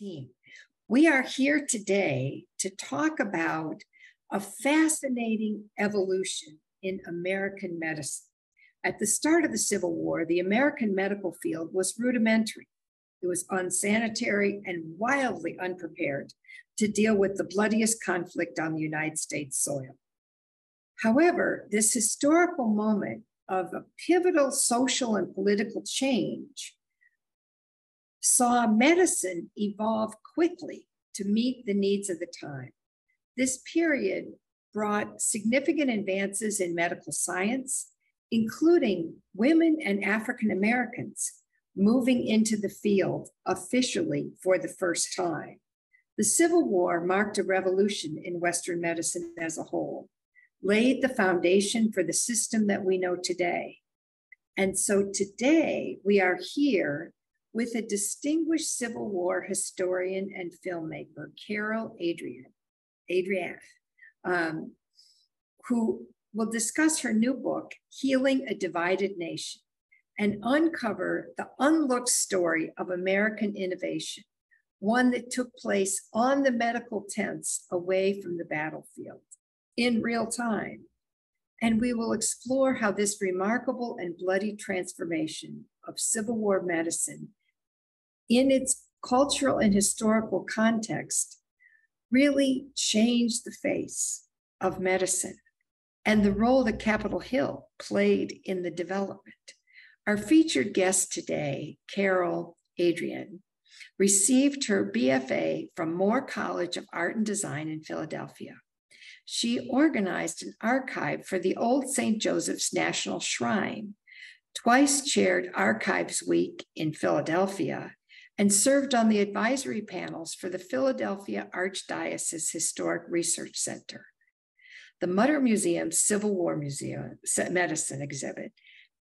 1918. We are here today to talk about a fascinating evolution in American medicine. At the start of the Civil War, the American medical field was rudimentary. It was unsanitary and wildly unprepared to deal with the bloodiest conflict on the United States soil. However, this historical moment of a pivotal social and political change saw medicine evolve quickly to meet the needs of the time. This period brought significant advances in medical science, including women and African Americans moving into the field officially for the first time. The Civil War marked a revolution in Western medicine as a whole, laid the foundation for the system that we know today. And so today we are here with a distinguished Civil War historian and filmmaker, Carole Adrienne, who will discuss her new book, Healing a Divided Nation, and uncover the unlooked story of American innovation, one that took place on the medical tents away from the battlefield in real time. And we will explore how this remarkable and bloody transformation of Civil War medicine in its cultural and historical context really changed the face of medicine and the role that Capitol Hill played in the development. Our featured guest today, Carole Adrienne, received her BFA from Moore College of Art and Design in Philadelphia. She organized an archive for the Old St. Joseph's National Shrine, twice chaired Archives Week in Philadelphia, and served on the advisory panels for the Philadelphia Archdiocesan Historic Research Center, the Mutter Museum's Civil War Museum Medicine exhibit,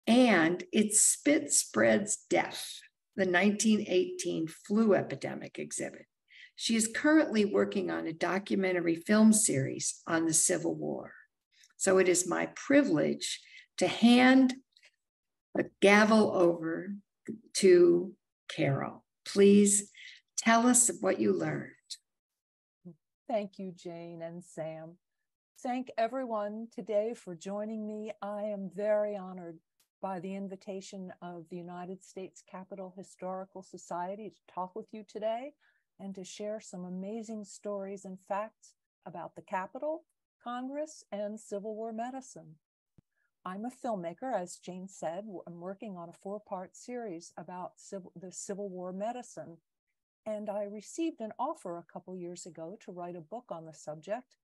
and its Spit Spreads Death: The 1918 Flu Epidemic exhibit. She is currently working on a documentary film series on the Civil War. So it is my privilege to hand the gavel over to Carole. Please tell us what you learned. Thank you, Jane and Sam. Thank everyone today for joining me. I am very honored by the invitation of the United States Capitol Historical Society to talk with you today and to share some amazing stories and facts about the Capitol, Congress, and Civil War medicine. I'm a filmmaker, as Jane said. I'm working on a four-part series about the Civil War medicine, and I received an offer a couple years ago to write a book on the subject.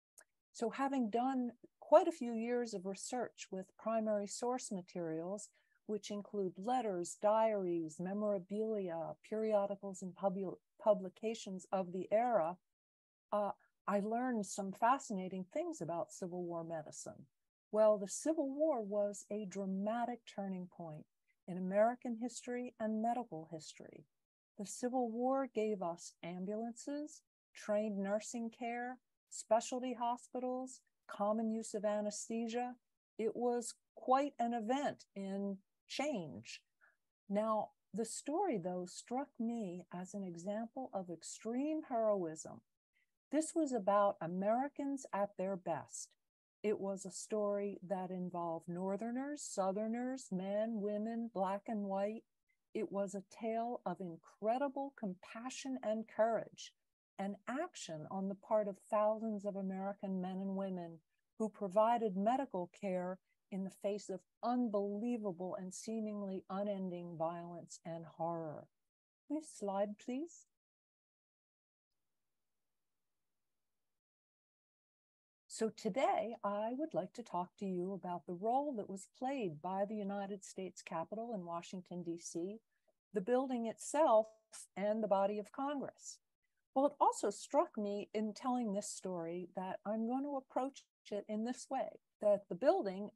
So having done quite a few years of research with primary source materials, which include letters, diaries, memorabilia, periodicals, and publications of the era, I learned some fascinating things about Civil War medicine. Well, the Civil War was a dramatic turning point in American history and medical history. The Civil War gave us ambulances, trained nursing care, specialty hospitals, common use of anesthesia. It was quite an event in change. Now, the story, though, struck me as an example of extreme heroism. This was about Americans at their best. It was a story that involved Northerners, Southerners, men, women, black and white. It was a tale of incredible compassion and courage, and action on the part of thousands of American men and women who provided medical care in the face of unbelievable and seemingly unending violence and horror. Next slide, please. So today, I would like to talk to you about the role that was played by the United States Capitol in Washington, D.C., the building itself, and the body of Congress. Well, it also struck me in telling this story that I'm going to approach it in this way, that the building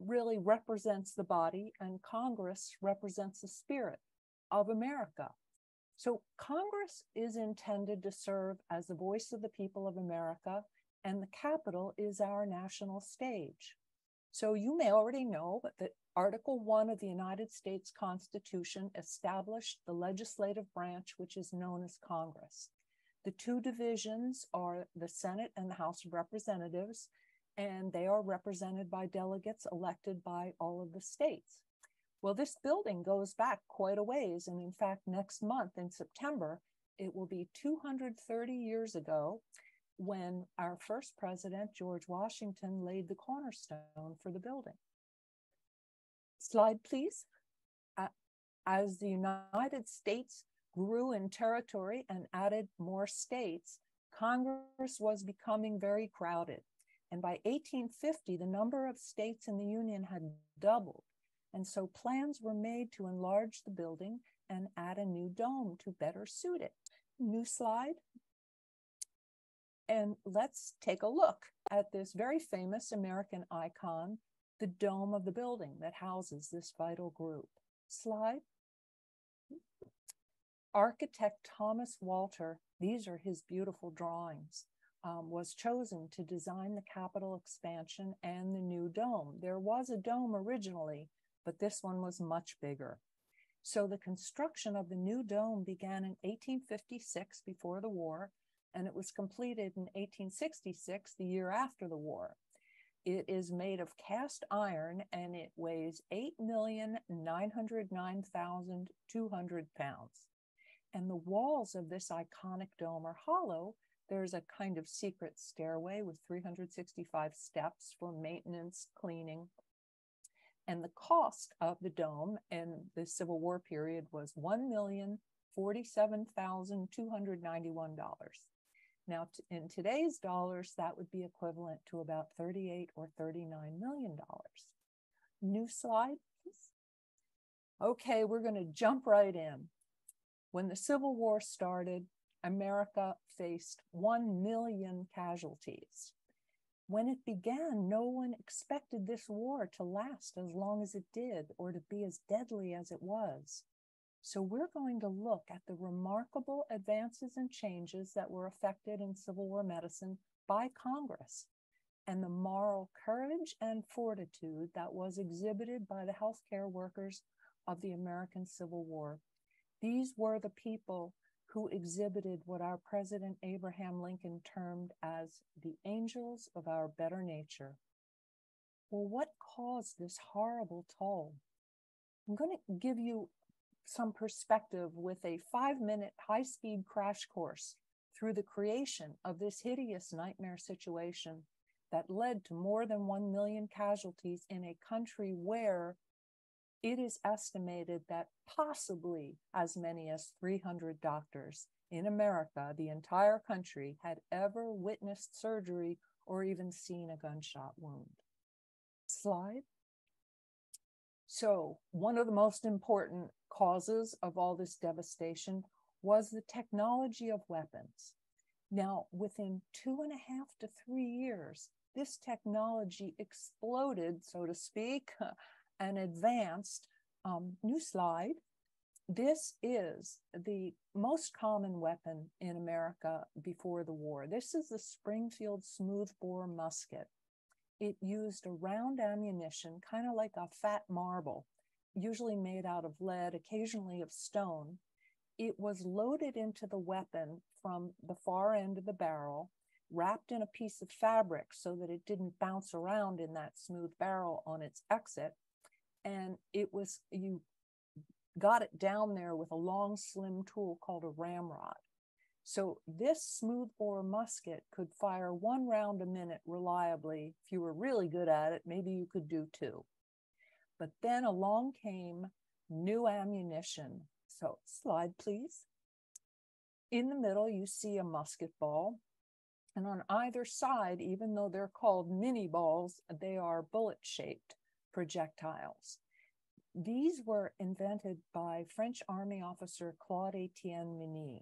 really represents the body and Congress represents the spirit of America. So Congress is intended to serve as the voice of the people of America, and the Capitol is our national stage. So you may already know that Article 1 of the United States Constitution established the legislative branch, which is known as Congress. The two divisions are the Senate and the House of Representatives, and they are represented by delegates elected by all of the states. Well, this building goes back quite a ways, and in fact, next month in September, it will be 230 years ago when our first president, George Washington, laid the cornerstone for the building. Slide, please. As the United States grew in territory and added more states, Congress was becoming very crowded. And by 1850, the number of states in the Union had doubled. And so plans were made to enlarge the building and add a new dome to better suit it. New slide. And let's take a look at this very famous American icon, the dome of the building that houses this vital group. Slide. Architect Thomas Walter, these are his beautiful drawings, was chosen to design the Capitol expansion and the new dome. There was a dome originally, but this one was much bigger. So the construction of the new dome began in 1856 before the war, and it was completed in 1866, the year after the war. It is made of cast iron and it weighs 8,909,200 pounds. And the walls of this iconic dome are hollow. There's a kind of secret stairway with 365 steps for maintenance, cleaning. And the cost of the dome in the Civil War period was $1,047,291. Now, in today's dollars, that would be equivalent to about $38 or $39 million. New slide, please. Okay, we're going to jump right in. When the Civil War started, America faced 1 million casualties. When it began, no one expected this war to last as long as it did or to be as deadly as it was. So we're going to look at the remarkable advances and changes that were effected in Civil War medicine by Congress and the moral courage and fortitude that was exhibited by the healthcare workers of the American Civil War. These were the people who exhibited what our President Abraham Lincoln termed as the angels of our better nature. Well, what caused this horrible toll? I'm going to give you some perspective with a 5-minute high-speed crash course through the creation of this hideous nightmare situation that led to more than 1 million casualties in a country where it is estimated that possibly as many as 300 doctors in America, the entire country, had ever witnessed surgery or even seen a gunshot wound. Slide. So one of the most important causes of all this devastation was the technology of weapons. Now, within 2.5 to 3 years, this technology exploded, so to speak, and advanced. New slide. This is the most common weapon in America before the war. This is the Springfield smoothbore musket. It used a round ammunition, kind of like a fat marble, usually made out of lead, occasionally of stone. It was loaded into the weapon from the far end of the barrel, wrapped in a piece of fabric so that it didn't bounce around in that smooth barrel on its exit. And it was, you got it down there with a long, slim tool called a ramrod. So this smoothbore musket could fire 1 round a minute reliably. If you were really good at it, maybe you could do 2. But then along came new ammunition. So slide, please. In the middle, you see a musket ball. And on either side, even though they're called mini balls, they are bullet-shaped projectiles. These were invented by French Army officer Claude Étienne Minié.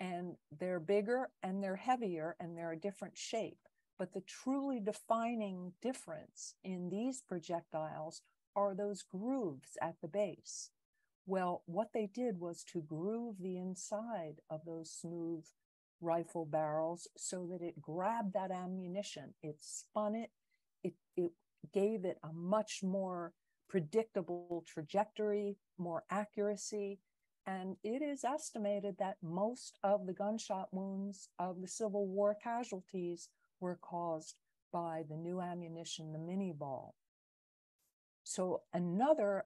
And they're bigger and they're heavier and they're a different shape. But the truly defining difference in these projectiles are those grooves at the base. Well, what they did was to groove the inside of those smooth rifle barrels so that it grabbed that ammunition. It spun it. It gave it a much more predictable trajectory, more accuracy. And it is estimated that most of the gunshot wounds of the Civil War casualties were caused by the new ammunition, the mini ball. So another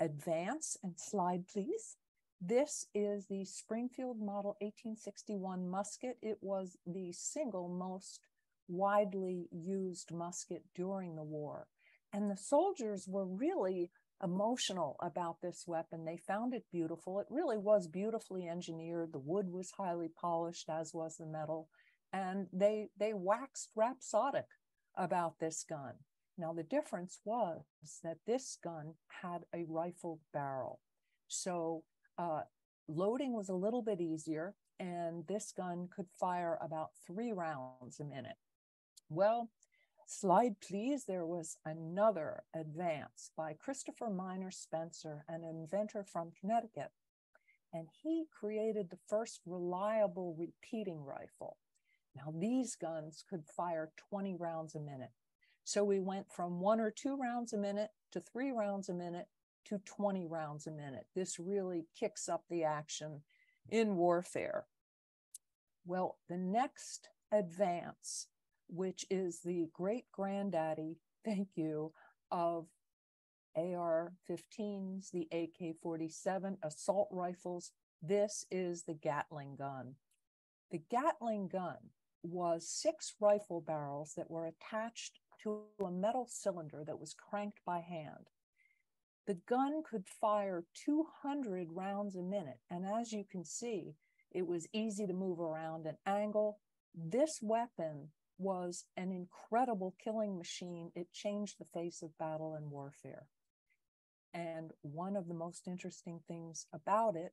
advance, and slide please. This is the Springfield Model 1861 musket. It was the single most widely used musket during the war. And the soldiers were really emotional about this weapon. They found it beautiful. It really was beautifully engineered. The wood was highly polished, as was the metal. And they waxed rhapsodic about this gun. Now, the difference was that this gun had a rifled barrel. So loading was a little bit easier, and this gun could fire about 3 rounds a minute. Well, slide please. There was another advance by Christopher Miner Spencer, an inventor from Connecticut. And he created the first reliable repeating rifle. Now, these guns could fire 20 rounds a minute. So we went from 1 or 2 rounds a minute to 3 rounds a minute to 20 rounds a minute. This really kicks up the action in warfare. Well, the next advance, which is the great granddaddy, thank you, of AR-15s, the AK-47, assault rifles. This is the Gatling gun. The Gatling gun was 6 rifle barrels that were attached to a metal cylinder that was cranked by hand. The gun could fire 200 rounds a minute. And as you can see, it was easy to move around an angle. This weapon was an incredible killing machine. It changed the face of battle and warfare. And one of the most interesting things about it,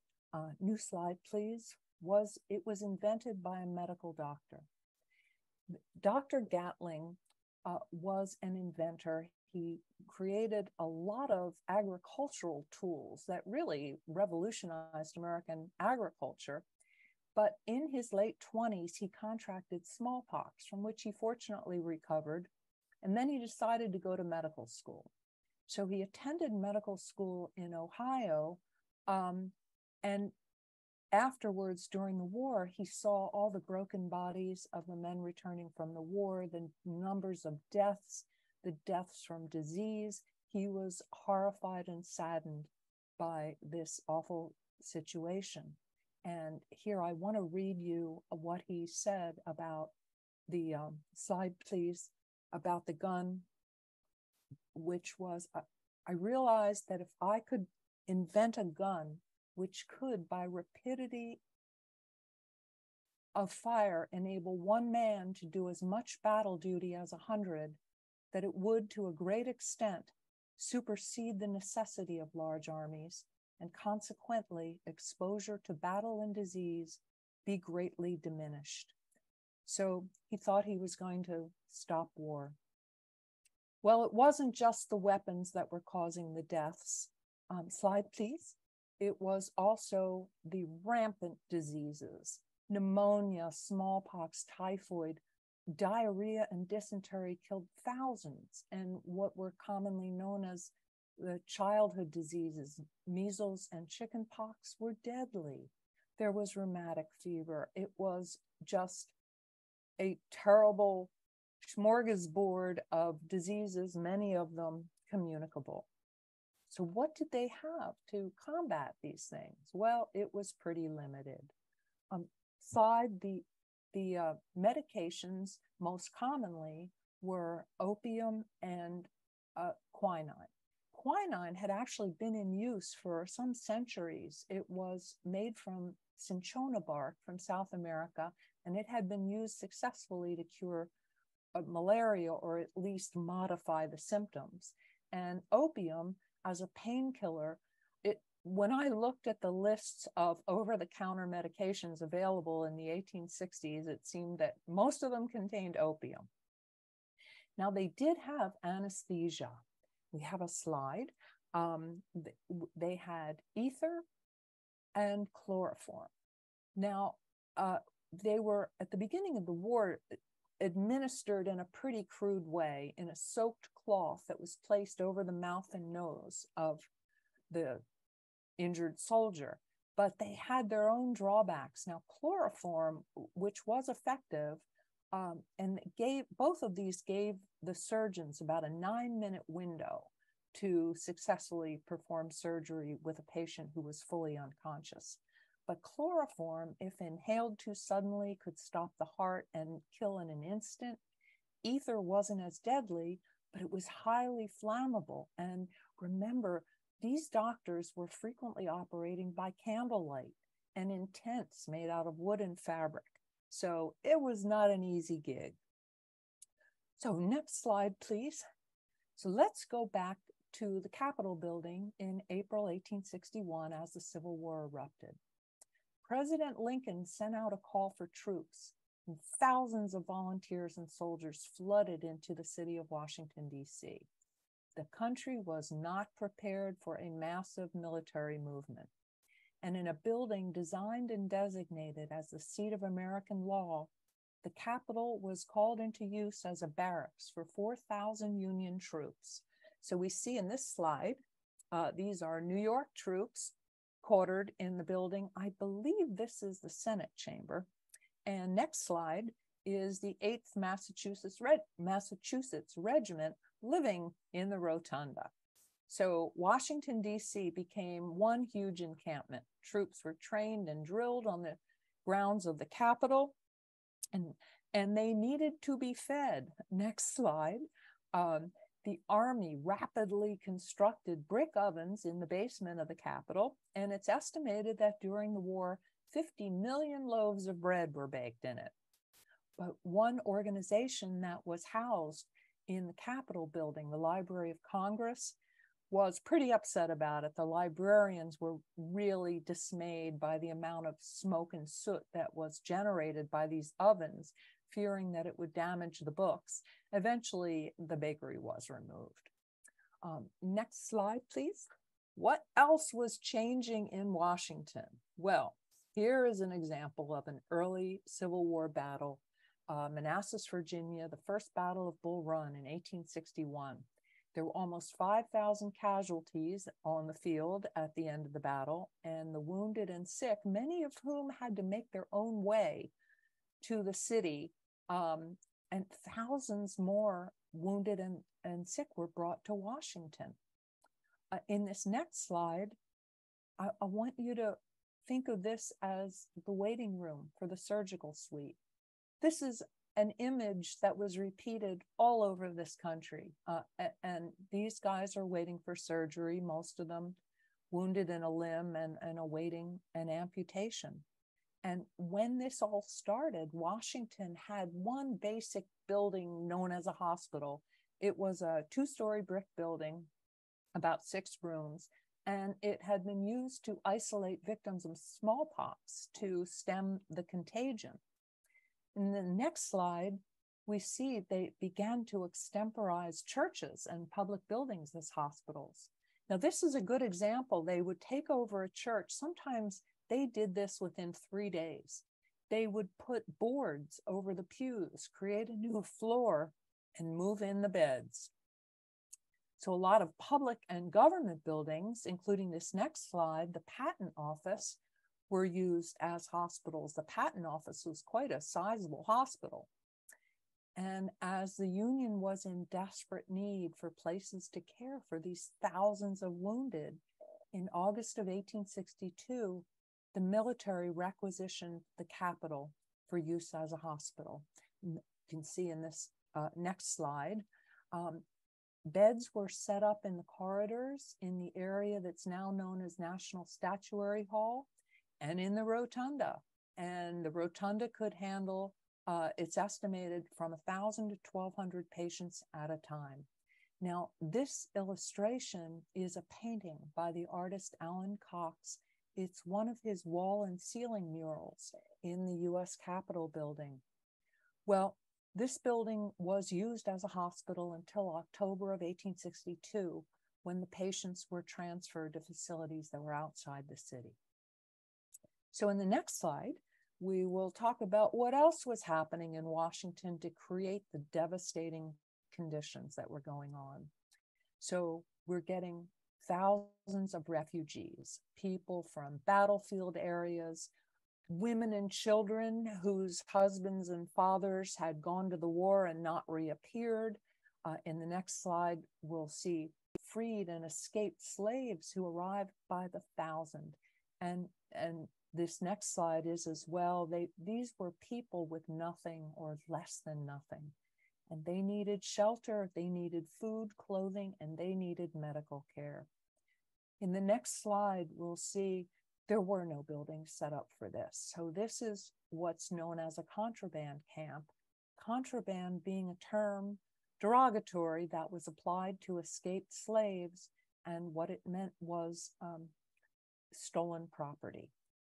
new slide please, was it was invented by a medical doctor. Dr. Gatling was an inventor. He created a lot of agricultural tools that really revolutionized American agriculture. But in his late 20s, he contracted smallpox, from which he fortunately recovered. And then he decided to go to medical school. So he attended medical school in Ohio. And afterwards, during the war, he saw all the broken bodies of the men returning from the war, the numbers of deaths, the deaths from disease. He was horrified and saddened by this awful situation. And here I want to read you what he said about the slide, please, about the gun, which was, I realized that if I could invent a gun which could, by rapidity of fire, enable one man to do as much battle duty as 100, that it would, to a great extent, supersede the necessity of large armies, and consequently, exposure to battle and disease be greatly diminished. So he thought he was going to stop war. Well, it wasn't just the weapons that were causing the deaths. Slide, please. It was also the rampant diseases, pneumonia, smallpox, typhoid, diarrhea and dysentery killed thousands, and what were commonly known as the childhood diseases, measles and chickenpox, were deadly. There was rheumatic fever. It was just a terrible smorgasbord of diseases, many of them communicable. So what did they have to combat these things? Well, it was pretty limited. Slide the medications most commonly were opium and quinine. Quinine had actually been in use for some centuries. It was made from cinchona bark from South America, and it had been used successfully to cure malaria, or at least modify the symptoms. And opium as a painkiller, when I looked at the lists of over-the-counter medications available in the 1860s, it seemed that most of them contained opium. Now, they did have anesthesia. We have a slide. They had ether and chloroform. Now, they were, at the beginning of the war, administered in a pretty crude way in a soaked cloth that was placed over the mouth and nose of the injured soldier, but they had their own drawbacks. Now, chloroform, which was effective, and gave, both of these gave the surgeons about a 9-minute window to successfully perform surgery with a patient who was fully unconscious. But chloroform, if inhaled too suddenly, could stop the heart and kill in an instant. Ether wasn't as deadly, but it was highly flammable. And remember, these doctors were frequently operating by candlelight and in tents made out of wood and fabric. So it was not an easy gig. So next slide, please. So let's go back to the Capitol building in April 1861 as the Civil War erupted. President Lincoln sent out a call for troops, and thousands of volunteers and soldiers flooded into the city of Washington, D.C. The country was not prepared for a massive military movement. And in a building designed and designated as the seat of American law, the Capitol was called into use as a barracks for 4,000 Union troops. So we see in this slide, these are New York troops quartered in the building. I believe this is the Senate chamber. And next slide is the 8th Massachusetts Regiment living in the rotunda. So Washington, D.C. became one huge encampment. Troops were trained and drilled on the grounds of the Capitol, and they needed to be fed. Next slide. The Army rapidly constructed brick ovens in the basement of the Capitol, and it's estimated that during the war, 50 million loaves of bread were baked in it. But one organization that was housed in the Capitol building, the Library of Congress, was pretty upset about it. The librarians were really dismayed by the amount of smoke and soot that was generated by these ovens, fearing that it would damage the books. Eventually, the bakery was removed. Next slide, please. What else was changing in Washington? Well, here is an example of an early Civil War battle, Manassas, Virginia, the first Battle of Bull Run in 1861. There were almost 5,000 casualties on the field at the end of the battle, and the wounded and sick, many of whom had to make their own way to the city, and thousands more wounded and sick were brought to Washington. In this next slide, I want you to think of this as the waiting room for the surgical suite. This is an image that was repeated all over this country. And these guys are waiting for surgery, most of them wounded in a limb and awaiting an amputation. And when this all started, Washington had one basic building known as a hospital. It was a 2-story brick building, about 6 rooms, and it had been used to isolate victims of smallpox to stem the contagion. In the next slide, we see they began to extemporize churches and public buildings as hospitals. Now, this is a good example. They would take over a church. Sometimes they did this within 3 days. They would put boards over the pews, create a new floor, and move in the beds. So a lot of public and government buildings, including this next slide, the patent office, were used as hospitals. The patent office was quite a sizable hospital. And as the Union was in desperate need for places to care for these thousands of wounded, in August of 1862, the military requisitioned the Capitol for use as a hospital. You can see in this next slide, beds were set up in the corridors in the area that's now known as National Statuary Hall, and in the rotunda. And the rotunda could handle, it's estimated, from 1,000 to 1,200 patients at a time. Now, this illustration is a painting by the artist Alan Cox. It's one of his wall and ceiling murals in the U.S. Capitol building. Well, this building was used as a hospital until October of 1862, when the patients were transferred to facilities that were outside the city. So in the next slide, We will talk about what else was happening in Washington to create the devastating conditions that were going on. So we're getting thousands of refugees, people from battlefield areas, women and children whose husbands and fathers had gone to the war and not reappeared. In the next slide, we'll see freed and escaped slaves who arrived by the thousand. And this next slide is as well, these were people with nothing or less than nothing. And they needed shelter, they needed food, clothing, and they needed medical care. In the next slide, we'll see there were no buildings set up for this. So this is what's known as a contraband camp. Contraband being a term derogatory that was applied to escaped slaves, and what it meant was stolen property.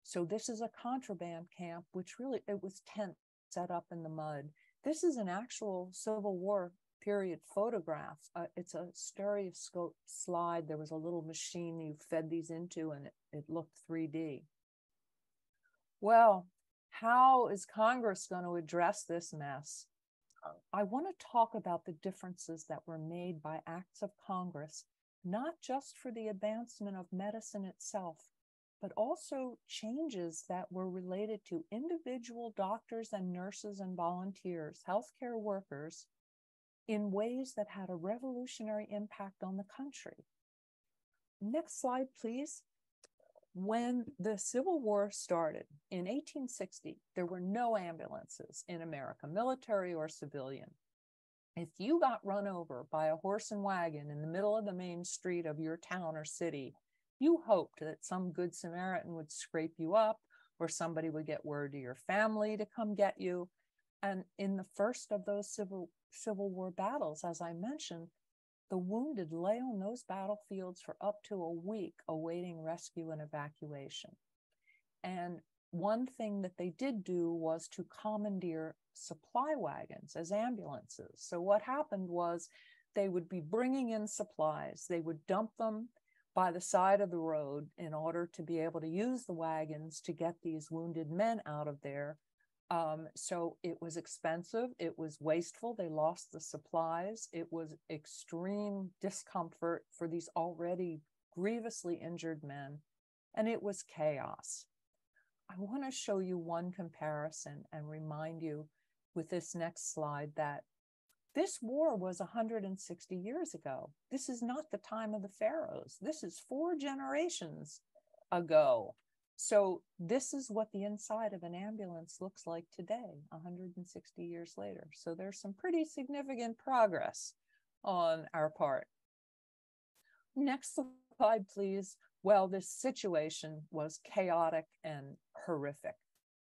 So this is a contraband camp, which really, it was tents set up in the mud. This is an actual Civil War period photograph. It's a stereoscope slide. There was a little machine you fed these into and it looked 3D. Well, how is Congress going to address this mess? I want to talk about the differences that were made by acts of Congress, not just for the advancement of medicine itself, but also changes that were related to individual doctors and nurses and volunteers, healthcare workers, in ways that had a revolutionary impact on the country. Next slide, please. When the Civil War started in 1860, there were no ambulances in America, military or civilian. If you got run over by a horse and wagon in the middle of the main street of your town or city, you hoped that some good Samaritan would scrape you up, or somebody would get word to your family to come get you. And in the first of those Civil War battles, as I mentioned, the wounded lay on those battlefields for up to a week awaiting rescue and evacuation. And one thing that they did do was to commandeer supply wagons as ambulances. So what happened was they would be bringing in supplies. They would dump them by the side of the road in order to be able to use the wagons to get these wounded men out of there. So it was expensive, it was wasteful, they lost the supplies, it was extreme discomfort for these already grievously injured men, and it was chaos. I want to show you one comparison and remind you with this next slide that this war was 160 years ago. This is not the time of the pharaohs. This is 4 generations ago. So this is what the inside of an ambulance looks like today, 160 years later. So there's some pretty significant progress on our part. Next slide, please. Well, this situation was chaotic and horrific.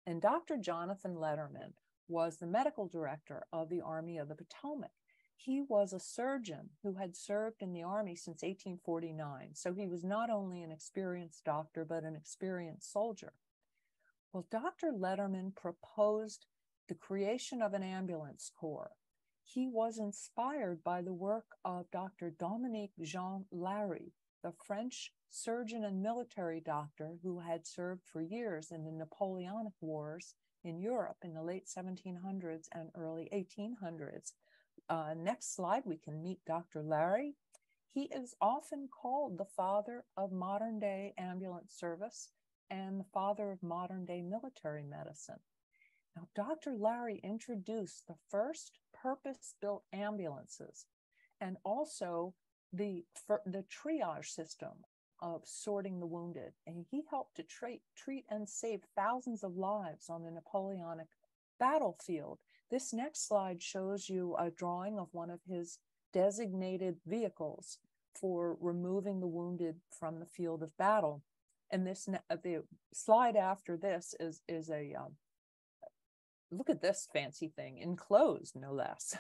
And Dr. Jonathan Letterman was the medical director of the Army of the Potomac. He was a surgeon who had served in the Army since 1849. So he was not only an experienced doctor, but an experienced soldier. Well, Dr. Letterman proposed the creation of an ambulance corps. He was inspired by the work of Dr. Dominique Jean Larrey, the French surgeon and military doctor who had served for years in the Napoleonic Wars in Europe in the late 1700s and early 1800s. Next slide, we can meet Dr. Larrey. He is often called the father of modern-day ambulance service and the father of modern-day military medicine. Now, Dr. Larrey introduced the first purpose-built ambulances and also the triage system of sorting the wounded. And he helped to treat and save thousands of lives on the Napoleonic battlefield. This next slide shows you a drawing of one of his designated vehicles for removing the wounded from the field of battle. And this, the slide after this is a, look at this fancy thing, enclosed, no less.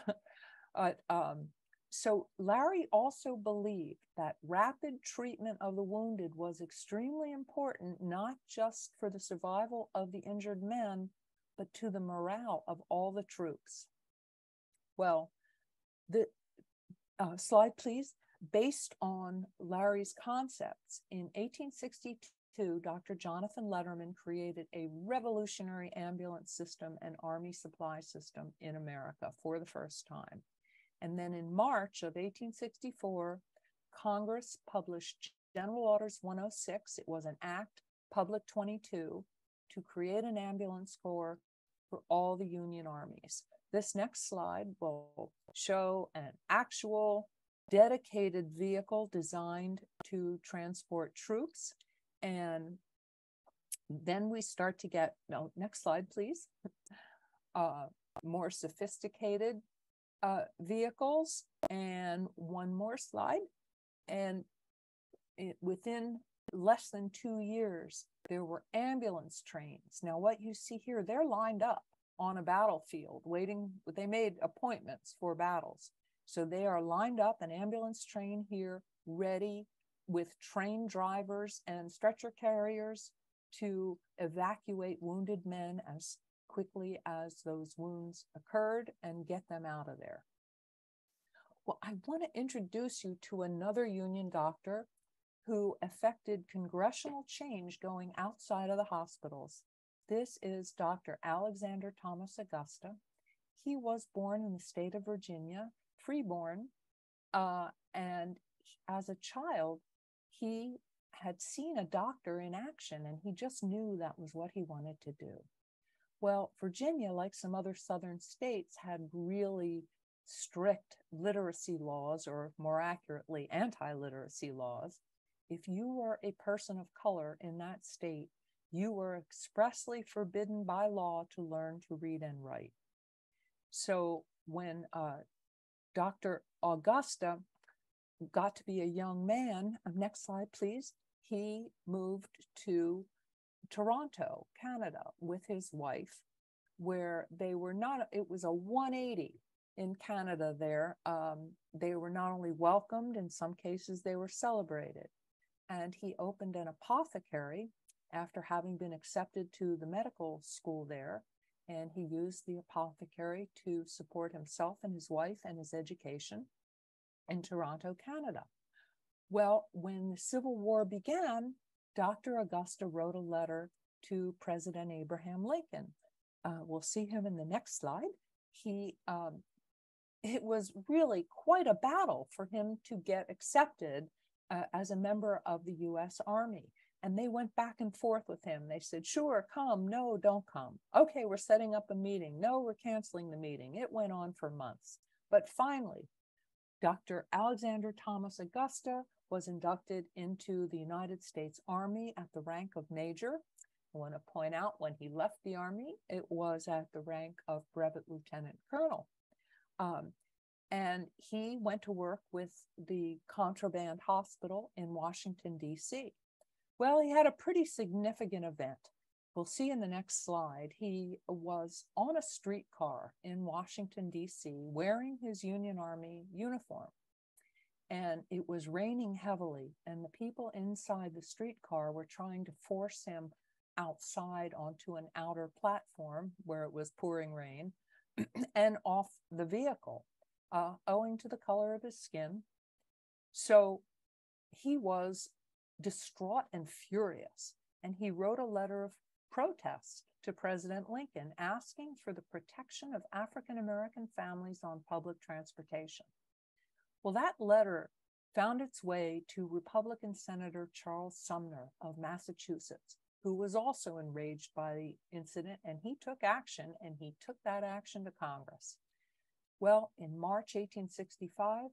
So Larrey also believed that rapid treatment of the wounded was extremely important, not just for the survival of the injured men, but to the morale of all the troops. Well, the slide, please. Based on Larrey's concepts, in 1862, 1902, Dr. Jonathan Letterman created a revolutionary ambulance system and army supply system in America for the first time. And then in March of 1864, Congress published General Orders 106. It was an act, Public 22, to create an ambulance corps for all the Union armies. This next slide will show an actual dedicated vehicle designed to transport troops. And then we start to get, no, next slide, please. More sophisticated vehicles. And one more slide. And within less than 2 years, there were ambulance trains. Now, what you see here, they're lined up on a battlefield waiting. They made appointments for battles. So they are lined up, an ambulance train here, ready with train drivers and stretcher carriers to evacuate wounded men as quickly as those wounds occurred and get them out of there. Well, I want to introduce you to another Union doctor who effected congressional change going outside of the hospitals. This is Dr. Alexander Thomas Augusta. He was born in the state of Virginia, freeborn, and as a child, he had seen a doctor in action, and he just knew that was what he wanted to do. Well, Virginia, like some other southern states, had really strict literacy laws, or more accurately, anti-literacy laws. If you were a person of color in that state, you were expressly forbidden by law to learn to read and write. So when Dr. Augusta got to be a young man, next slide, please, he moved to Toronto, Canada, with his wife, where they were not, it was a 180 in Canada there. They were not only welcomed, in some cases they were celebrated. And he opened an apothecary after having been accepted to the medical school there. And he used the apothecary to support himself and his wife and his education in Toronto, Canada. Well, when the Civil War began, Dr. Augusta wrote a letter to President Abraham Lincoln. We'll see him in the next slide. He, it was really quite a battle for him to get accepted as a member of the U.S. Army. And they went back and forth with him. They said, sure, come. No, don't come. Okay, we're setting up a meeting. No, we're canceling the meeting. It went on for months. But finally, Dr. Alexander Thomas Augusta was inducted into the United States Army at the rank of major. I want to point out when he left the Army, it was at the rank of brevet lieutenant colonel. And he went to work with the Contraband Hospital in Washington, D.C. Well, he had a pretty significant event. We'll see in the next slide. He was on a streetcar in Washington, D.C., wearing his Union Army uniform. And it was raining heavily, and the people inside the streetcar were trying to force him outside onto an outer platform where it was pouring rain and off the vehicle, owing to the color of his skin. So he was distraught and furious, and he wrote a letter of protest to President Lincoln asking for the protection of African-American families on public transportation. Well, that letter found its way to Republican Senator Charles Sumner of Massachusetts, who was also enraged by the incident, and he took action, and he took that action to Congress. Well, in March 1865,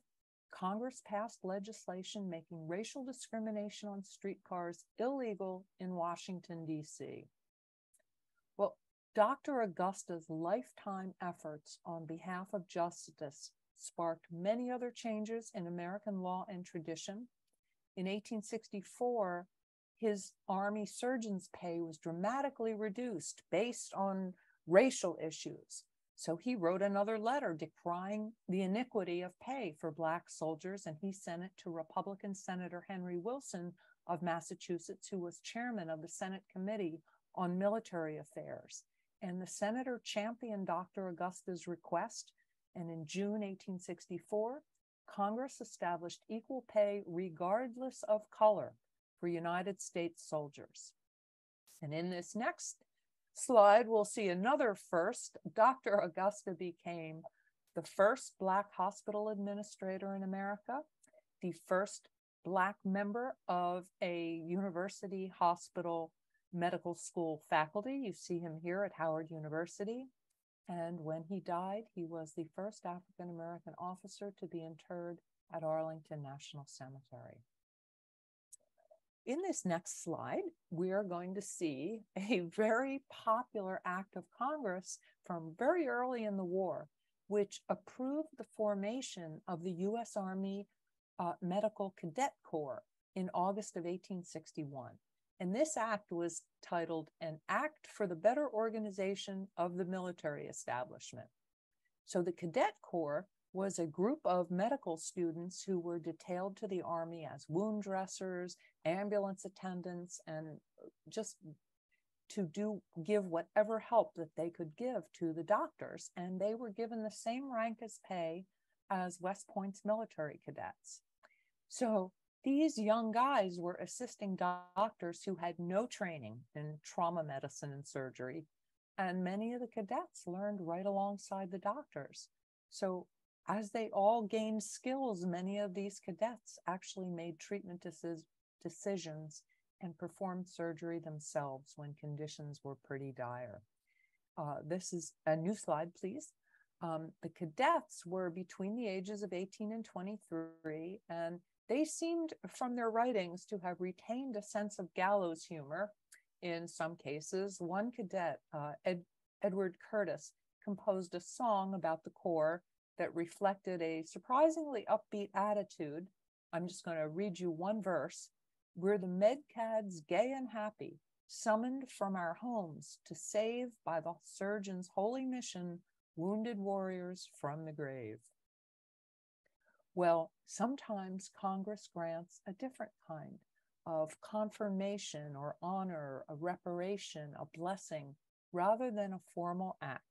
Congress passed legislation making racial discrimination on streetcars illegal in Washington, D.C. Well, Dr. Augusta's lifetime efforts on behalf of justice sparked many other changes in American law and tradition. In 1864, his Army surgeon's pay was dramatically reduced based on racial issues. So he wrote another letter decrying the iniquity of pay for Black soldiers, and he sent it to Republican Senator Henry Wilson of Massachusetts, who was chairman of the Senate Committee on Military Affairs. And the senator championed Dr. Augusta's request, and in June 1864, Congress established equal pay regardless of color for United States soldiers. And in this next slide, we'll see another first. Dr. Augusta became the first Black hospital administrator in America, the first Black member of a university hospital medical school faculty. You see him here at Howard University. And when he died, he was the first African-American officer to be interred at Arlington National Cemetery. In this next slide, we are going to see a very popular act of Congress from very early in the war, which approved the formation of the U.S. Army Medical Cadet Corps in August of 1861. And this act was titled An Act for the Better Organization of the Military Establishment. So the Cadet Corps was a group of medical students who were detailed to the Army as wound dressers, ambulance attendants, and just to give whatever help that they could give to the doctors. And they were given the same rank as pay as West Point's military cadets. So these young guys were assisting doctors who had no training in trauma medicine and surgery. And many of the cadets learned right alongside the doctors. So as they all gained skills, many of these cadets actually made treatment decisions and performed surgery themselves when conditions were pretty dire. This is a new slide, please. The cadets were between the ages of 18 and 23, and they seemed from their writings to have retained a sense of gallows humor. In some cases, one cadet, Edward Curtis, composed a song about the Corps that reflected a surprisingly upbeat attitude. I'm just going to read you one verse. We're the medcads, gay and happy, summoned from our homes to save by the surgeon's holy mission, wounded warriors from the grave. Well, sometimes Congress grants a different kind of confirmation or honor, a reparation, a blessing, rather than a formal act.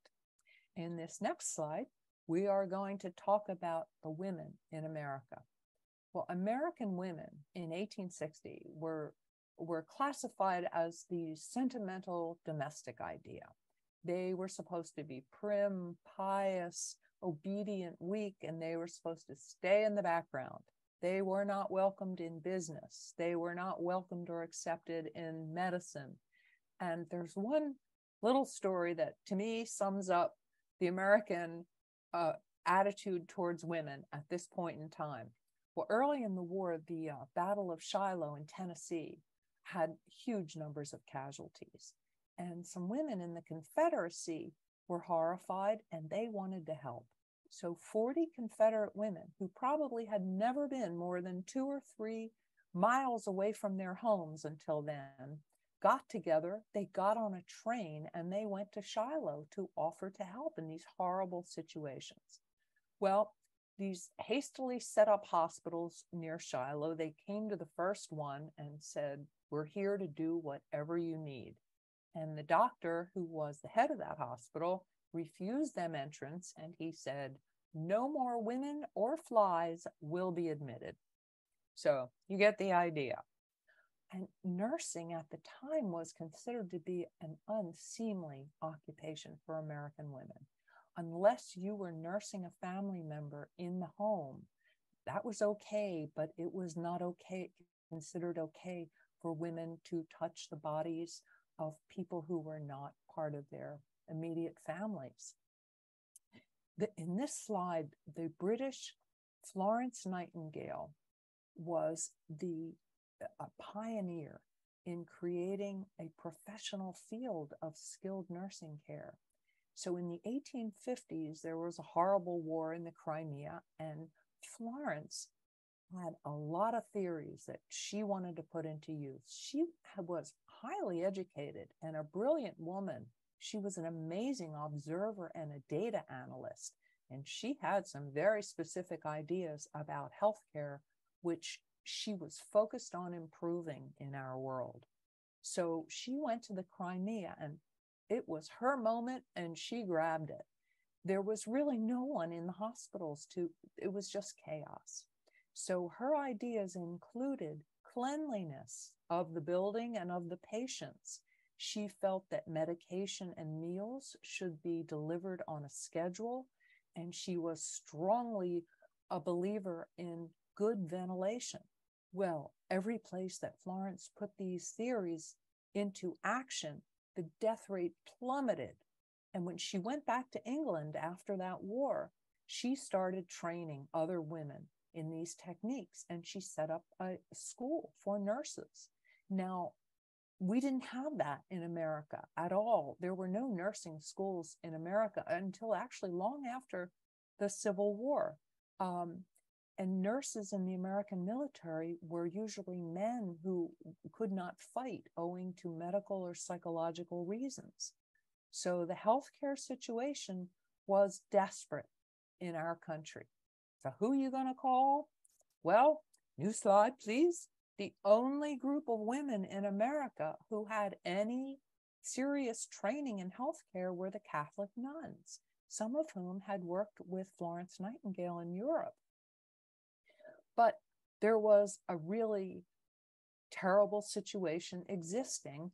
In this next slide, we are going to talk about the women in America. Well, American women in 1860 were classified as the sentimental domestic idea. They were supposed to be prim, pious, obedient, weak, and they were supposed to stay in the background. They were not welcomed in business. They were not welcomed or accepted in medicine. And there's one little story that to me sums up the American attitude towards women at this point in time. Well, early in the war, the Battle of Shiloh in Tennessee had huge numbers of casualties. And some women in the Confederacy were horrified and they wanted to help. So 40 Confederate women who probably had never been more than 2 or 3 miles away from their homes until then got together, they got on a train and they went to Shiloh to offer to help in these horrible situations. Well, these hastily set up hospitals near Shiloh, they came to the first one and said, we're here to do whatever you need. And the doctor, who was the head of that hospital, refused them entrance, and he said, no more women or flies will be admitted. So you get the idea. And nursing at the time was considered to be an unseemly occupation for American women. Unless you were nursing a family member in the home, that was okay, but it was not okay, considered okay for women to touch the bodies of people who were not part of their immediate families. In this slide, the British Florence Nightingale was a pioneer in creating a professional field of skilled nursing care. So in the 1850s, there was a horrible war in the Crimea, and Florence had a lot of theories that she wanted to put into use. She was highly educated and a brilliant woman. She was an amazing observer and a data analyst, and she had some very specific ideas about healthcare, which she was focused on improving in our world. So she went to the Crimea, and it was her moment, and she grabbed it. There was really no one in the hospitals it was just chaos. So her ideas included cleanliness of the building and of the patients, she felt that medication and meals should be delivered on a schedule, and she was strongly a believer in good ventilation. Well, every place that Florence put these theories into action, the death rate plummeted. And when she went back to England after that war, she started training other women in these techniques, and she set up a school for nurses. Now, we didn't have that in America at all. There were no nursing schools in America until actually long after the Civil War. And nurses in the American military were usually men who could not fight owing to medical or psychological reasons. So the healthcare situation was desperate in our country. So who are you going to call? Well, new slide, please. The only group of women in America who had any serious training in healthcare were the Catholic nuns, some of whom had worked with Florence Nightingale in Europe. But there was a really terrible situation existing.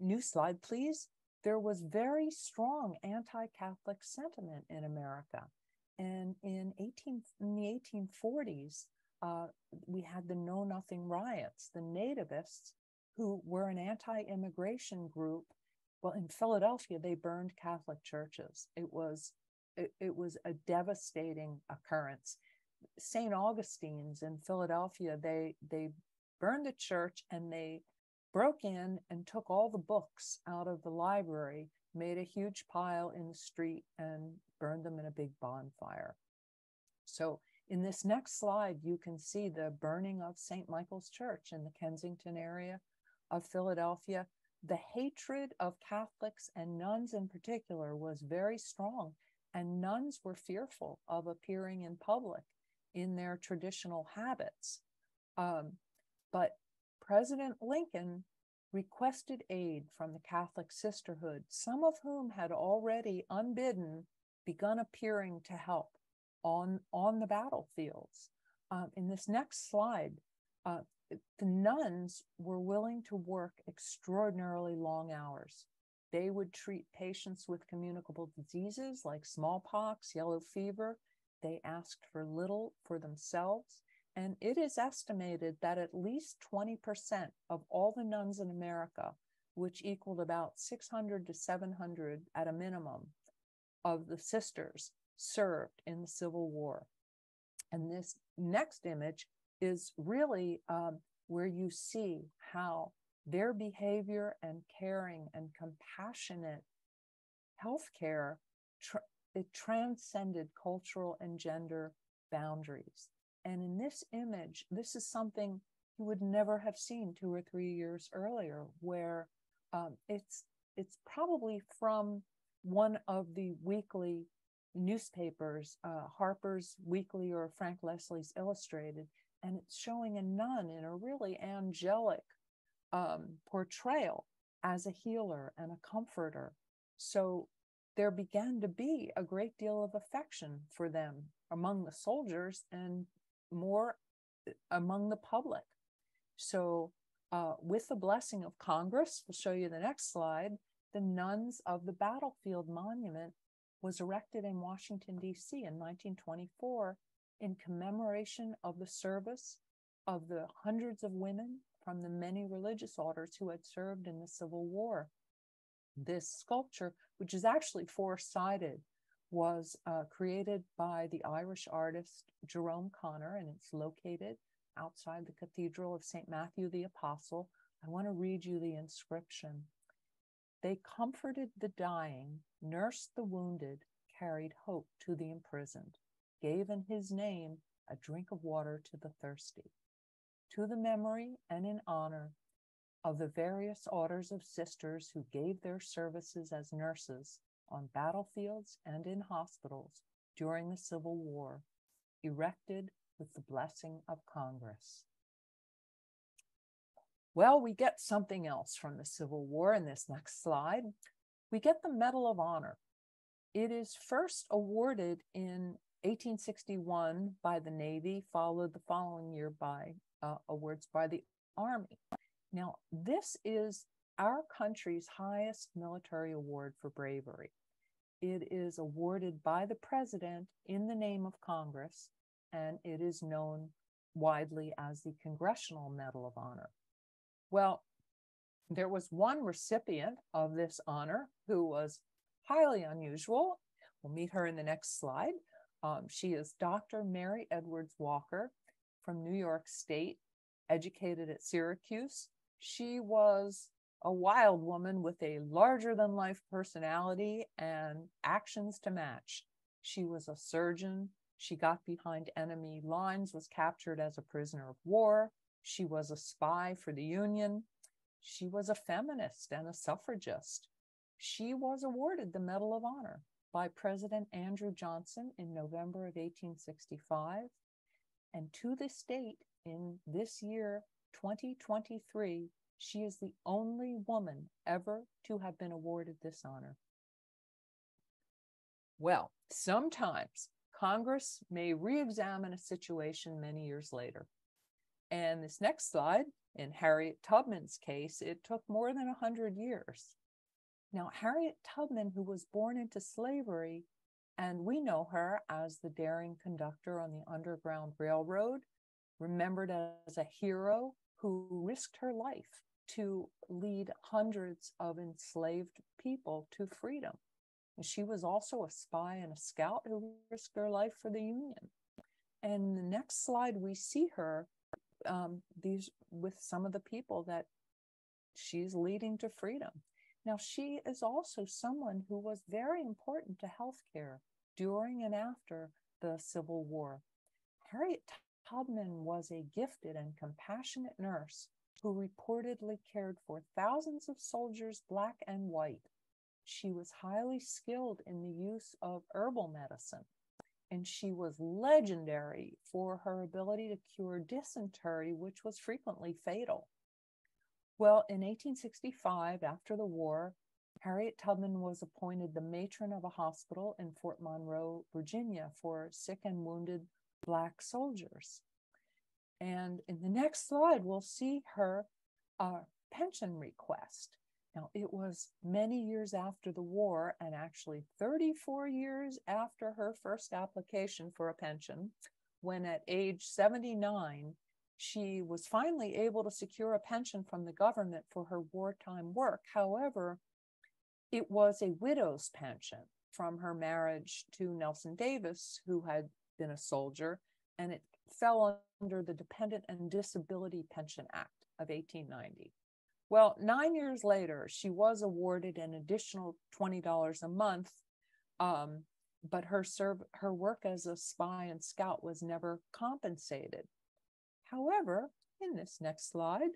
New slide, please. There was very strong anti-Catholic sentiment in America. And in the 1840s, we had the Know Nothing riots, the nativists, who were an anti-immigration group. Well, in Philadelphia, they burned Catholic churches. It was a devastating occurrence. St. Augustine's in Philadelphia, they burned the church, and they broke in and took all the books out of the library, made a huge pile in the street, and burned them in a big bonfire. So in this next slide, you can see the burning of St. Michael's Church in the Kensington area of Philadelphia. The hatred of Catholics and nuns in particular was very strong, and nuns were fearful of appearing in public in their traditional habits. But President Lincoln requested aid from the Catholic Sisterhood, some of whom had already, unbidden, begun appearing to help on the battlefields. In this next slide, the nuns were willing to work extraordinarily long hours. They would treat patients with communicable diseases like smallpox, yellow fever. They asked for little for themselves, and it is estimated that at least 20% of all the nuns in America, which equaled about 600 to 700 at a minimum of the sisters, served in the Civil War. And this next image is really where you see how their behavior and caring and compassionate healthcare it transcended cultural and gender boundaries. And in this image, this is something you would never have seen 2 or 3 years earlier, where it's probably from one of the weekly newspapers, Harper's Weekly or Frank Leslie's Illustrated, and it's showing a nun in a really angelic portrayal as a healer and a comforter. So there began to be a great deal of affection for them among the soldiers and more among the public. So with the blessing of Congress, we'll show you the next slide, the Nuns of the Battlefield Monument was erected in Washington, D.C. in 1924 in commemoration of the service of the hundreds of women from the many religious orders who had served in the Civil War. This sculpture, which is actually four-sided, was created by the Irish artist Jerome Connor, and it's located outside the Cathedral of St. Matthew the Apostle. I want to read you the inscription. They comforted the dying, nursed the wounded, carried hope to the imprisoned, gave in his name a drink of water to the thirsty. To the memory and in honor of the various orders of sisters who gave their services as nurses on battlefields and in hospitals during the Civil War, erected with the blessing of Congress. Well, we get something else from the Civil War in this next slide. We get the Medal of Honor. It is first awarded in 1861 by the Navy, followed the following year by awards by the Army. Now, this is our country's highest military award for bravery. It is awarded by the president in the name of Congress, and it is known widely as the Congressional Medal of Honor. Well, there was one recipient of this honor who was highly unusual. We'll meet her in the next slide. She is Dr. Mary Edwards Walker from New York State, educated at Syracuse. She was a wild woman with a larger-than-life personality and actions to match. She was a surgeon. She got behind enemy lines, was captured as a prisoner of war. She was a spy for the Union. She was a feminist and a suffragist. She was awarded the Medal of Honor by President Andrew Johnson in November of 1865. And to this date, in this year, 2023, she is the only woman ever to have been awarded this honor. Well, sometimes Congress may re-examine a situation many years later. And this next slide, in Harriet Tubman's case, it took more than 100 years. Now, Harriet Tubman, who was born into slavery, and we know her as the daring conductor on the Underground Railroad, remembered as a hero who risked her life to lead hundreds of enslaved people to freedom. And she was also a spy and a scout who risked her life for the Union. And the next slide, we see her with some of the people that she's leading to freedom. Now, she is also someone who was very important to healthcare during and after the Civil War. Harriet Tubman was a gifted and compassionate nurse who reportedly cared for thousands of soldiers, black and white. She was highly skilled in the use of herbal medicine, and she was legendary for her ability to cure dysentery, which was frequently fatal. Well, in 1865, after the war, Harriet Tubman was appointed the matron of a hospital in Fort Monroe, Virginia, for sick and wounded black soldiers. And in the next slide, we'll see her pension request. Now, it was many years after the war, and actually 34 years after her first application for a pension, when at age 79, she was finally able to secure a pension from the government for her wartime work. However, it was a widow's pension from her marriage to Nelson Davis, who had been a soldier, and it fell under the Dependent and Disability Pension Act of 1890. Well, 9 years later, she was awarded an additional $20 a month, but her work as a spy and scout was never compensated. However, in this next slide,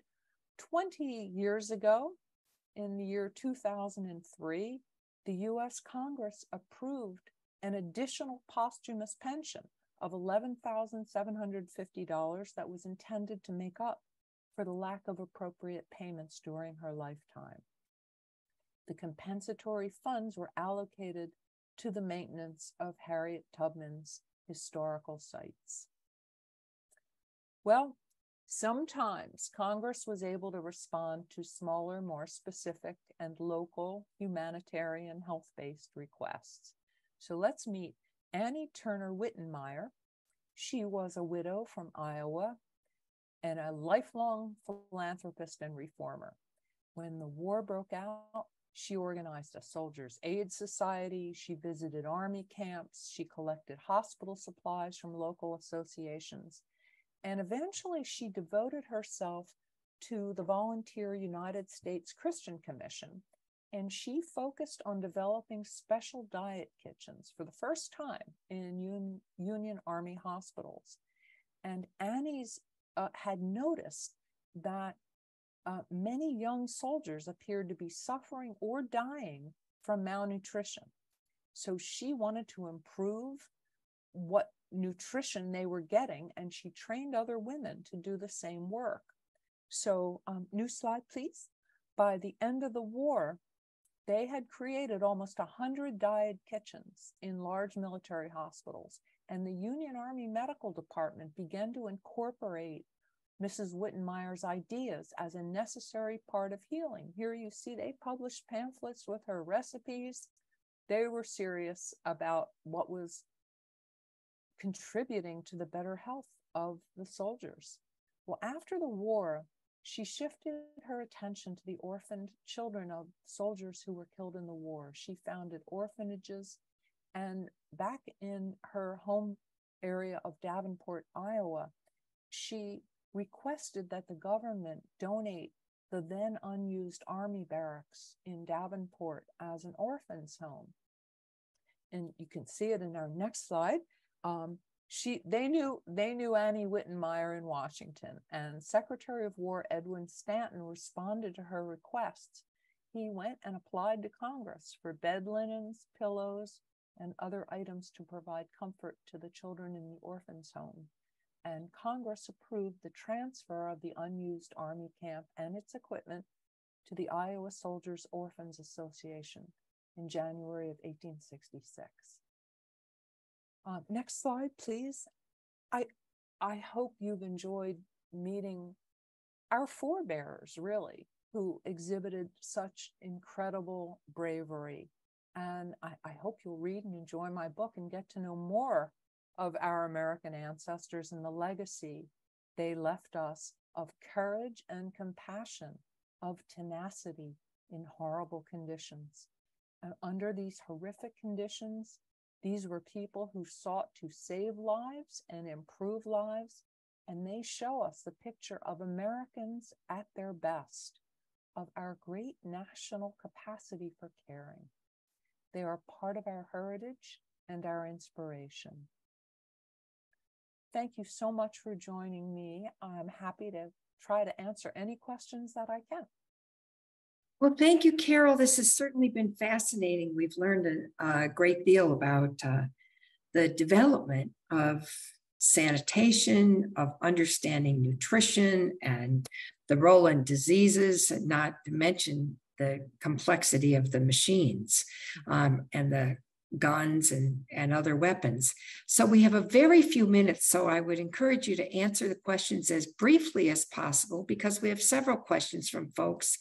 20 years ago, in the year 2003, the U.S. Congress approved an additional posthumous pension of $11,750 that was intended to make up for the lack of appropriate payments during her lifetime. The compensatory funds were allocated to the maintenance of Harriet Tubman's historical sites. Well, sometimes Congress was able to respond to smaller, more specific and local humanitarian health-based requests. So let's meet Annie Turner Wittenmeyer. She was a widow from Iowa and a lifelong philanthropist and reformer. When the war broke out, she organized a soldiers' aid society. She visited army camps. She collected hospital supplies from local associations. And eventually she devoted herself to the Volunteer United States Christian Commission. And she focused on developing special diet kitchens for the first time in Union Army hospitals. And Annie's had noticed that many young soldiers appeared to be suffering or dying from malnutrition. So she wanted to improve what nutrition they were getting, and she trained other women to do the same work. So, new slide, please. By the end of the war, they had created almost 100 diet kitchens in large military hospitals, and the Union Army Medical Department began to incorporate Mrs. Wittenmeyer's ideas as a necessary part of healing. Here you see they published pamphlets with her recipes. They were serious about what was contributing to the better health of the soldiers. Well, after the war, she shifted her attention to the orphaned children of soldiers who were killed in the war. She founded orphanages, and back in her home area of Davenport, Iowa, she requested that the government donate the then unused army barracks in Davenport as an orphan's home. And you can see it in our next slide. They knew Annie Wittenmeyer in Washington, and Secretary of War Edwin Stanton responded to her requests. He went and applied to Congress for bed linens, pillows, and other items to provide comfort to the children in the orphan's home. And Congress approved the transfer of the unused army camp and its equipment to the Iowa Soldiers Orphans Association in January of 1866. Next slide, please. I hope you've enjoyed meeting our forebears, really, who exhibited such incredible bravery. And I hope you'll read and enjoy my book and get to know more of our American ancestors and the legacy they left us of courage and compassion, of tenacity in horrible conditions. And under these horrific conditions, these were people who sought to save lives and improve lives, and they show us the picture of Americans at their best, of our great national capacity for caring. They are part of our heritage and our inspiration. Thank you so much for joining me. I'm happy to try to answer any questions that I can. Well, thank you, Carole. This has certainly been fascinating. We've learned a great deal about the development of sanitation, of understanding nutrition and the role in diseases, not to mention the complexity of the machines and the guns and other weapons. So we have a very few minutes, so I would encourage you to answer the questions as briefly as possible, because we have several questions from folks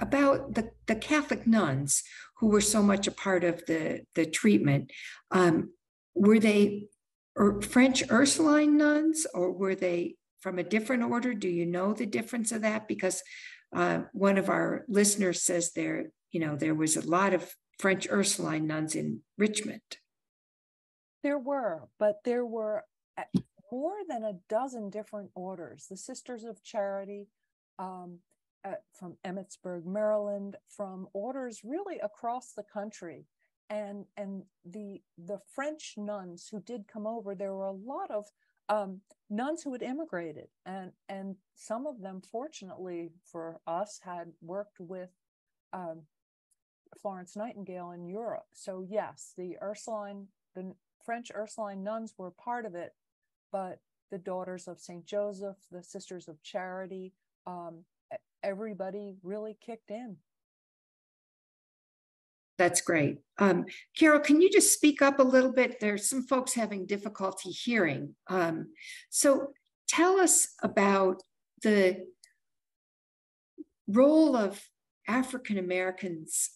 about the Catholic nuns who were so much a part of the treatment. Were they French Ursuline nuns, or were they from a different order? Do you know the difference of that? Because one of our listeners says they're, you know, there was a lot of French Ursuline nuns in Richmond. There were, but there were more than a dozen different orders. The Sisters of Charity from Emmitsburg, Maryland, from orders really across the country. And the French nuns who did come over, there were a lot of nuns who had immigrated. And some of them, fortunately for us, had worked with Florence Nightingale in Europe. So yes, the French Ursuline nuns were part of it, but the Daughters of St. Joseph, the Sisters of Charity, everybody really kicked in. That's great. Carole, can you just speak up a little bit? There's some folks having difficulty hearing. So tell us about the role of African Americans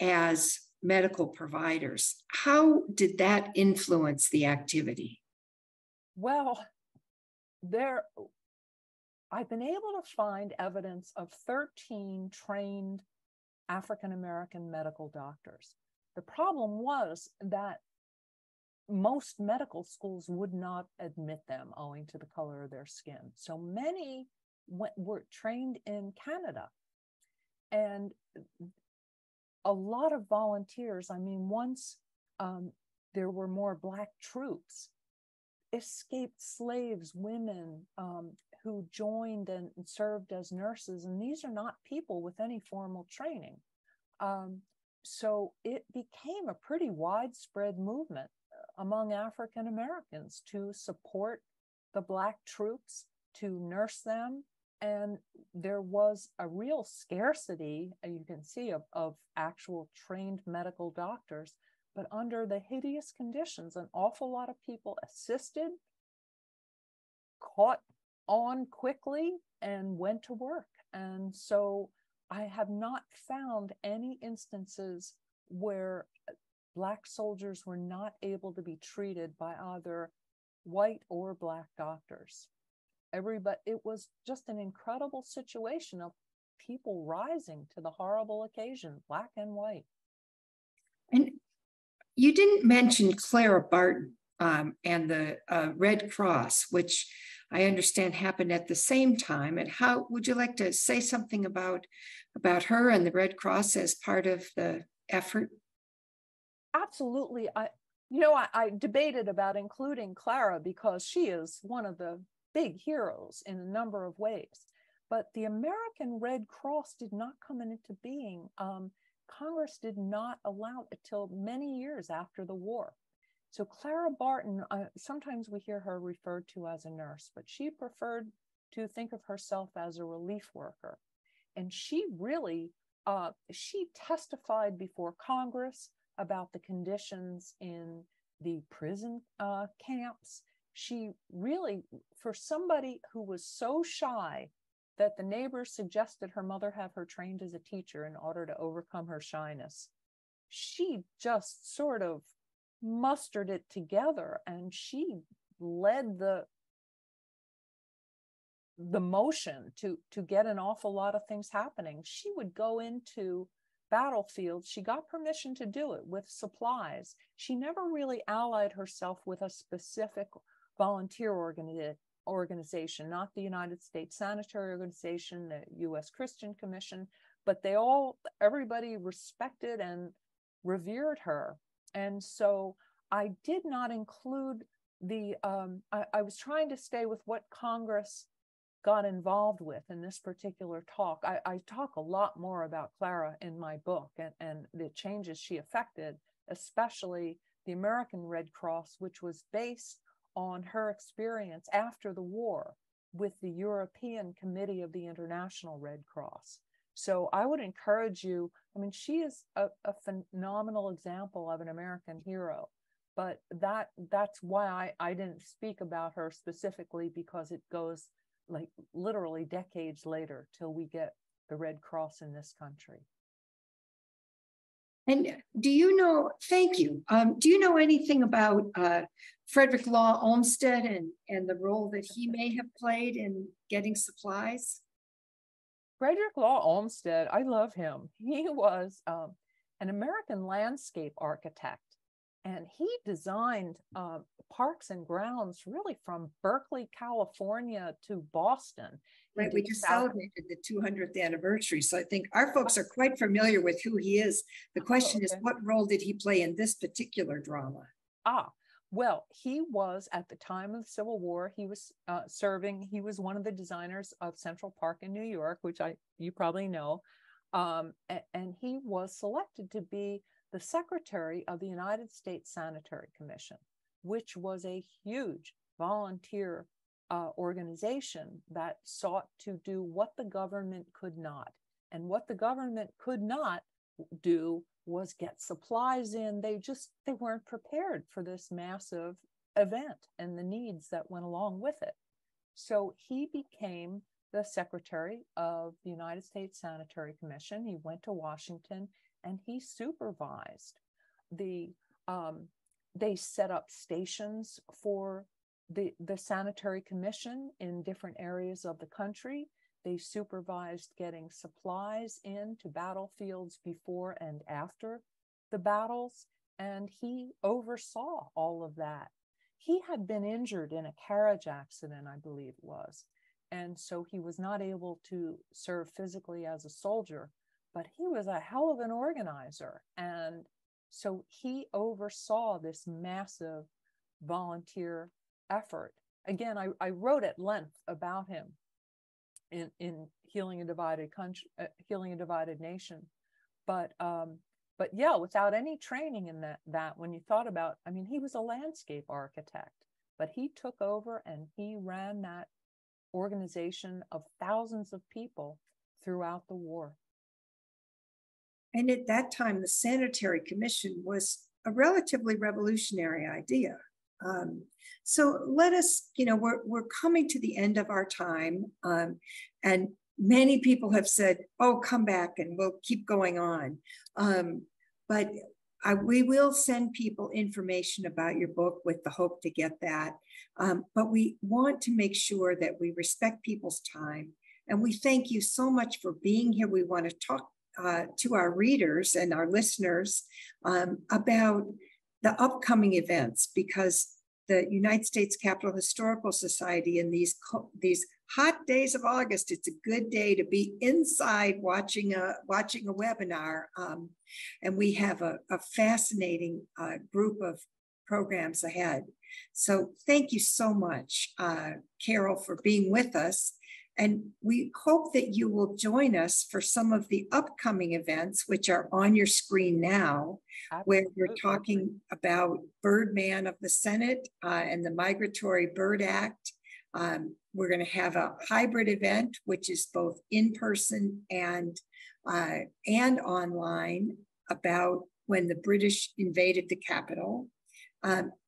as medical providers. How did that influence the activity? Well, I've been able to find evidence of 13 trained African American medical doctors. The problem was that most medical schools would not admit them owing to the color of their skin. So many were trained in Canada. And a lot of volunteers, I mean, once there were more Black troops, escaped slaves, women who joined and served as nurses. And these are not people with any formal training. So it became a pretty widespread movement among African Americans to support the Black troops, to nurse them. And there was a real scarcity, you can see, of actual trained medical doctors. But under the hideous conditions, an awful lot of people assisted caught on quickly and went to work. And so I have not found any instances where Black soldiers were not able to be treated by either white or Black doctors. Everybody, it was just an incredible situation of people rising to the horrible occasion, Black and white. And you didn't mention Clara Barton and the Red Cross, which I understand happened at the same time. And how would you like to say something about her and the Red Cross as part of the effort? Absolutely. I debated about including Clara because she is one of the big heroes in a number of ways. But the American Red Cross did not come into being. Congress did not allow it till many years after the war. So Clara Barton, sometimes we hear her referred to as a nurse, but she preferred to think of herself as a relief worker. And she really, she testified before Congress about the conditions in the prison camps. She really, for somebody who was so shy that the neighbors suggested her mother have her trained as a teacher in order to overcome her shyness, she just sort of mustered it together, and she led the motion to get an awful lot of things happening. She would go into battlefields. She got permission to do it with supplies. She never really allied herself with a specific volunteer organization, not the United States Sanitary Organization, the U.S. Christian Commission, but they all, everybody respected and revered her. And so I did not include the, I was trying to stay with what Congress got involved with in this particular talk. I talk a lot more about Clara in my book and the changes she affected, especially the American Red Cross, which was based on her experience after the war with the European Committee of the International Red Cross. So I would encourage you, I mean, she is a phenomenal example of an American hero, but that's why I didn't speak about her specifically, because it goes like literally decades later till we get the Red Cross in this country. And do you know, thank you, do you know anything about Frederick Law Olmsted and the role that he may have played in getting supplies? Frederick Law Olmsted, I love him. He was an American landscape architect, and he designed parks and grounds really from Berkeley, California to Boston. Right, we just celebrated the 200th anniversary. So I think our folks are quite familiar with who he is. The question is, what role did he play in this particular drama? Well, he was, at the time of the Civil War, he was serving, he was one of the designers of Central Park in New York, which you probably know, and he was selected to be the secretary of the United States Sanitary Commission, which was a huge volunteer organization that sought to do what the government could not. And what the government could not do was get supplies in. They weren't prepared for this massive event and the needs that went along with it. So he became the secretary of the United States Sanitary Commission. He went to Washington and he supervised the, they set up stations for the Sanitary Commission in different areas of the country. They supervised getting supplies into battlefields before and after the battles, and he oversaw all of that. He had been injured in a carriage accident, I believe it was, and so he was not able to serve physically as a soldier, but he was a hell of an organizer, and so he oversaw this massive volunteer effort. Again, I wrote at length about him in Healing a Divided Country, Healing a Divided Nation, but yeah, without any training in that when you thought about, I mean, he was a landscape architect, but he took over and he ran that organization of thousands of people throughout the war. And at that time, the Sanitary Commission was a relatively revolutionary idea. So let us, we're coming to the end of our time, and many people have said, oh, come back and we'll keep going on. But we will send people information about your book with the hope to get that. But we want to make sure that we respect people's time. And we thank you so much for being here. We want to talk to our readers and our listeners about the upcoming events, because the United States Capitol Historical Society in these hot days of August, it's a good day to be inside watching a webinar. And we have a fascinating group of programs ahead. So thank you so much, Carole, for being with us. And we hope that you will join us for some of the upcoming events, which are on your screen now, where we're talking about Birdman of the Senate and the Migratory Bird Act. We're going to have a hybrid event, which is both in person and online, about when the British invaded the Capitol.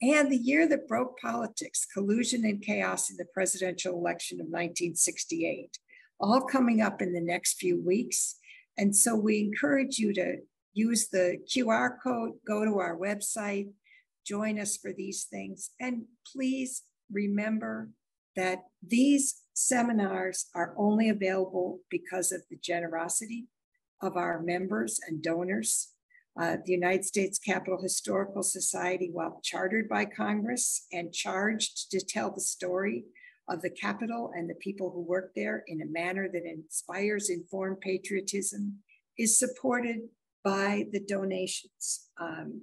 And the year that broke politics, collusion and chaos in the presidential election of 1968, all coming up in the next few weeks. And so we encourage you to use the QR code, go to our website, join us for these things. And please remember that these seminars are only available because of the generosity of our members and donors. The United States Capitol Historical Society, while chartered by Congress and charged to tell the story of the Capitol and the people who work there in a manner that inspires informed patriotism, is supported by the donations,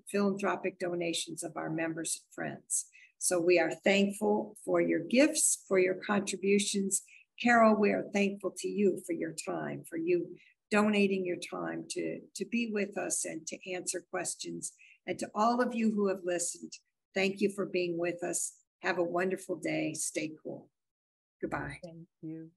philanthropic donations of our members and friends. So we are thankful for your gifts, for your contributions. Carole, we are thankful to you for your time, for you donating your time to be with us and to answer questions. And to all of you who have listened, thank you for being with us. Have a wonderful day. Stay cool. Goodbye. Thank you.